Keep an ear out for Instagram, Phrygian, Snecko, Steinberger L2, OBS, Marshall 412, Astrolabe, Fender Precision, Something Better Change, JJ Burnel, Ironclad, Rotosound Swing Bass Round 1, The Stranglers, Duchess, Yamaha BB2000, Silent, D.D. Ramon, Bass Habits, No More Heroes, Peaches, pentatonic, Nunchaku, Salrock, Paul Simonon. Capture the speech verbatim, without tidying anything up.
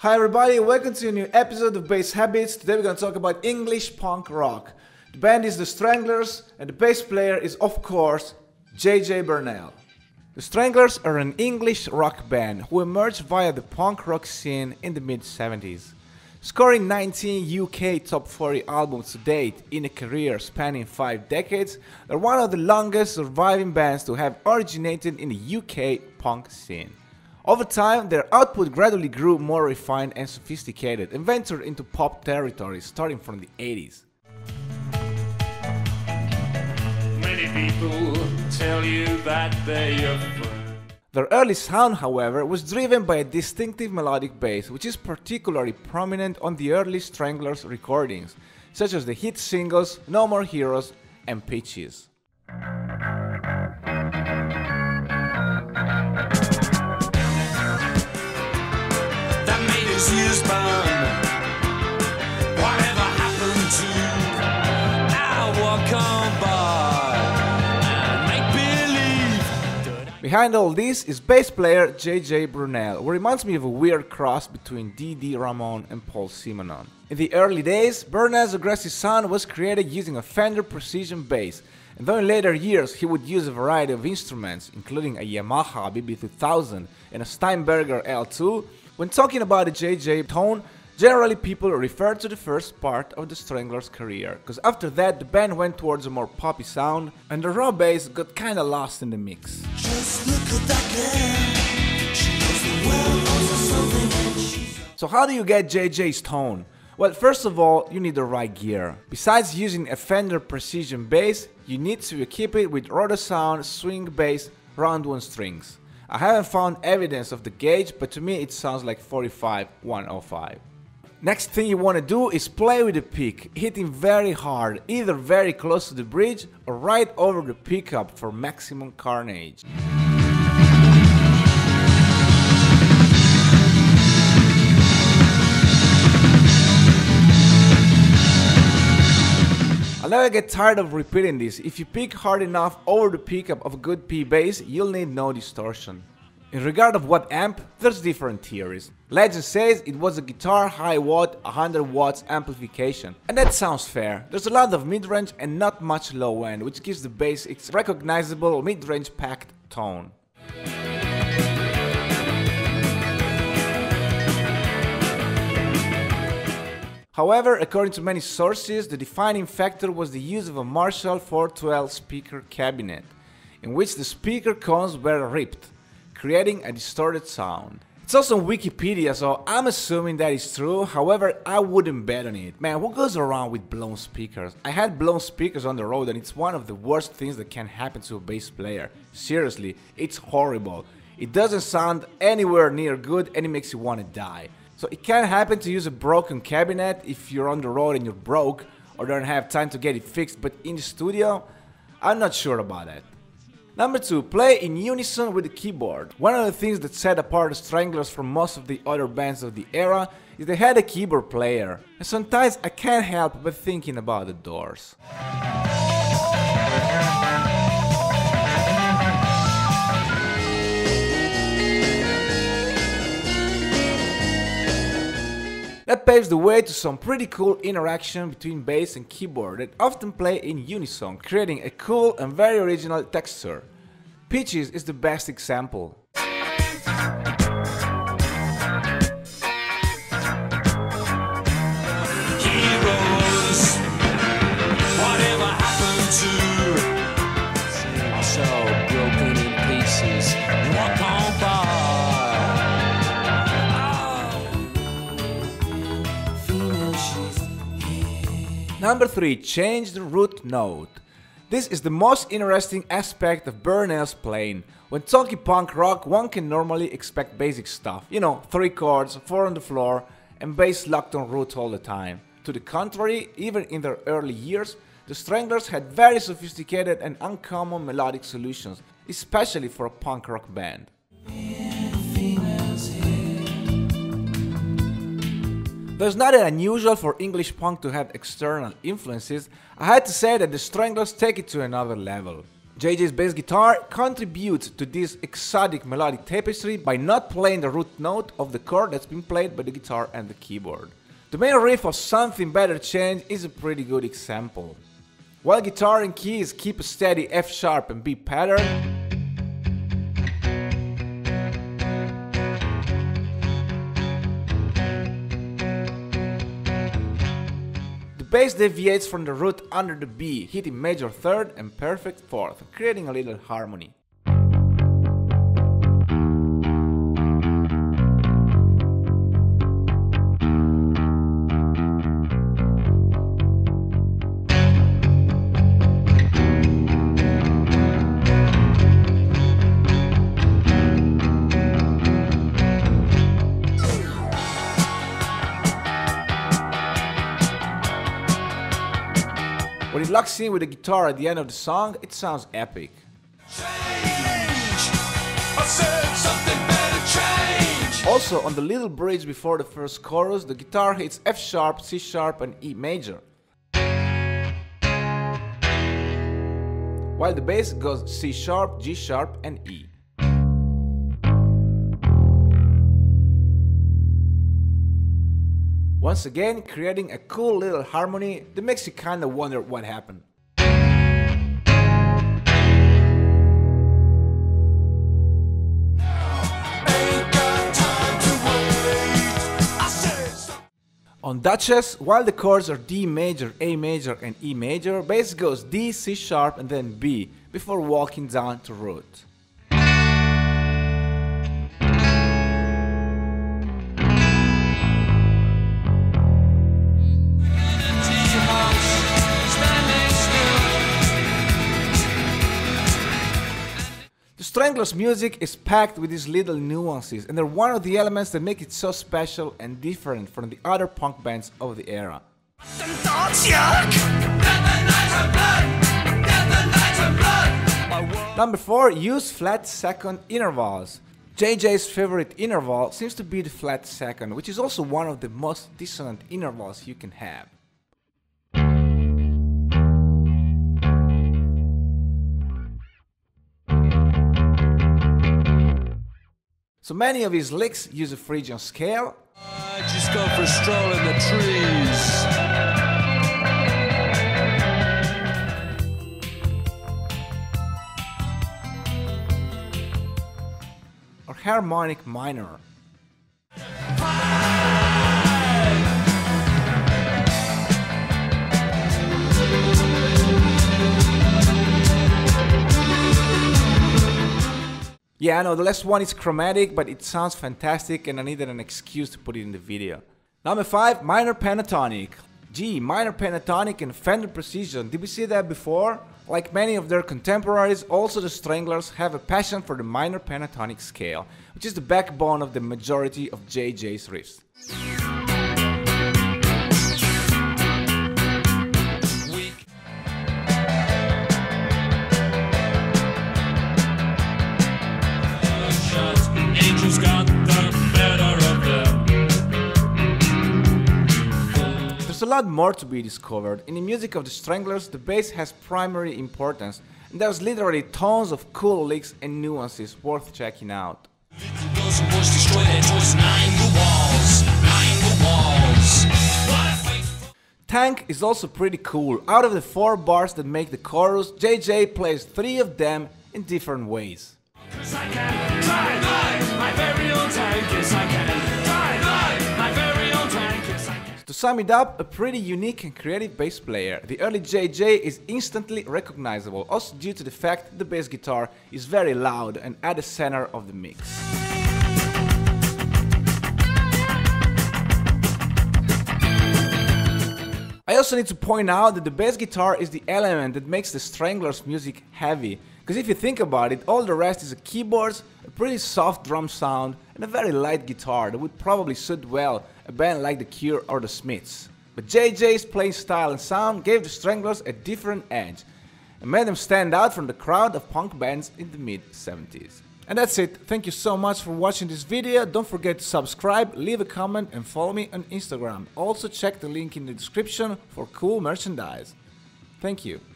Hi everybody, welcome to a new episode of Bass Habits. Today we're going to talk about English punk rock. The band is The Stranglers and the bass player is, of course, J J Burnel. The Stranglers are an English rock band who emerged via the punk rock scene in the mid seventies. Scoring nineteen U K top forty albums to date in a career spanning five decades, they're one of the longest surviving bands to have originated in the U K punk scene. Over time, their output gradually grew more refined and sophisticated and ventured into pop territory starting from the eighties. Many people tell you that they are friends. Their early sound, however, was driven by a distinctive melodic bass, which is particularly prominent on the early Stranglers recordings, such as the hit singles No More Heroes and Peaches. Years burn. Whatever happened to our walk on by and make believe. Behind all this is bass player J J Burnel, who reminds me of a weird cross between D D Ramon and Paul Simonon. In the early days, Burnel's aggressive sound was created using a Fender Precision bass, and though in later years he would use a variety of instruments, including a Yamaha B B two thousand and a Steinberger L two, when talking about the J J tone, generally people refer to the first part of the Stranglers' career, because after that the band went towards a more poppy sound and the raw bass got kinda lost in the mix. Just look at that girl. She knows the world, she's... So how do you get J J's tone? Well, first of all, you need the right gear. Besides using a Fender Precision bass, you need to equip it with Rotosound Swing Bass Round one strings. I haven't found evidence of the gauge, but to me it sounds like forty-five one oh five. Next thing you want to do is play with the pick, hitting very hard, either very close to the bridge or right over the pickup for maximum carnage. I'll never get tired of repeating this. If you pick hard enough over the pickup of a good P bass, you'll need no distortion. In regard of what amp, there's different theories. Legend says it was a guitar high watt, one hundred watts amplification, and that sounds fair. There's a lot of mid-range and not much low end, which gives the bass its recognizable mid-range packed tone. However, according to many sources, the defining factor was the use of a Marshall four twelve speaker cabinet, in which the speaker cones were ripped, creating a distorted sound. It's also on Wikipedia, so I'm assuming that is true, however, I wouldn't bet on it. Man, what goes around with blown speakers? I had blown speakers on the road and it's one of the worst things that can happen to a bass player. Seriously, it's horrible. It doesn't sound anywhere near good and it makes you want to die. So it can happen to use a broken cabinet if you're on the road and you're broke or don't have time to get it fixed, but in the studio, I'm not sure about that. Number two, play in unison with the keyboard. One of the things that set apart the Stranglers from most of the other bands of the era is they had a keyboard player. And sometimes I can't help but thinking about the Doors. That paves the way to some pretty cool interaction between bass and keyboard that often play in unison, creating a cool and very original texture. Peaches is the best example. Heroes, whatever happened to seeing myself broken in pieces, walk on by. Number three. Change the root note. This is the most interesting aspect of Burnel's playing. When talking punk rock, one can normally expect basic stuff. You know, three chords, four on the floor, and bass locked on root all the time. To the contrary, even in their early years, the Stranglers had very sophisticated and uncommon melodic solutions, especially for a punk rock band. Though it's not unusual for English punk to have external influences, I had to say that the Stranglers take it to another level. J J's bass guitar contributes to this exotic melodic tapestry by not playing the root note of the chord that's been played by the guitar and the keyboard. The main riff of Something Better Change is a pretty good example. While guitar and keys keep a steady F sharp and B pattern, the bass deviates from the root under the B, hitting major third and perfect fourth, creating a little harmony. When it locks in with the guitar at the end of the song, it sounds epic. Also, on the little bridge before the first chorus, the guitar hits F sharp, C sharp and E major, while the bass goes C sharp, G sharp and E. Once again, creating a cool little harmony that makes you kinda wonder what happened. On Duchess, while the chords are D major, A major and E major, bass goes D, C sharp and then B, before walking down to root. Stranglers music is packed with these little nuances, and they're one of the elements that make it so special and different from the other punk bands of the era. Number four, use flat second intervals. J J's favorite interval seems to be the flat second, which is also one of the most dissonant intervals you can have. So many of his licks use a Phrygian scale. I just go for a stroll in the trees. Or harmonic minor. Yeah, I know, the last one is chromatic, but it sounds fantastic and I needed an excuse to put it in the video. Number five, minor pentatonic. Gee, minor pentatonic and Fender Precision, did we see that before? Like many of their contemporaries, also the Stranglers have a passion for the minor pentatonic scale, which is the backbone of the majority of J J's riffs. There's a lot more to be discovered. In the music of the Stranglers, the bass has primary importance, and there's literally tons of cool licks and nuances worth checking out. Tank is also pretty cool. Out of the four bars that make the chorus, J J plays three of them in different ways. To sum it up, a pretty unique and creative bass player. The early J J is instantly recognizable, also due to the fact the bass guitar is very loud and at the center of the mix. I also need to point out that the bass guitar is the element that makes the Stranglers music heavy, because if you think about it, all the rest is a keyboards, a pretty soft drum sound and a very light guitar that would probably suit well a band like The Cure or The Smiths. But J J's playing style and sound gave the Stranglers a different edge and made them stand out from the crowd of punk bands in the mid seventies. And that's it. Thank you so much for watching this video. Don't forget to subscribe, leave a comment and follow me on Instagram. Also check the link in the description for cool merchandise. Thank you.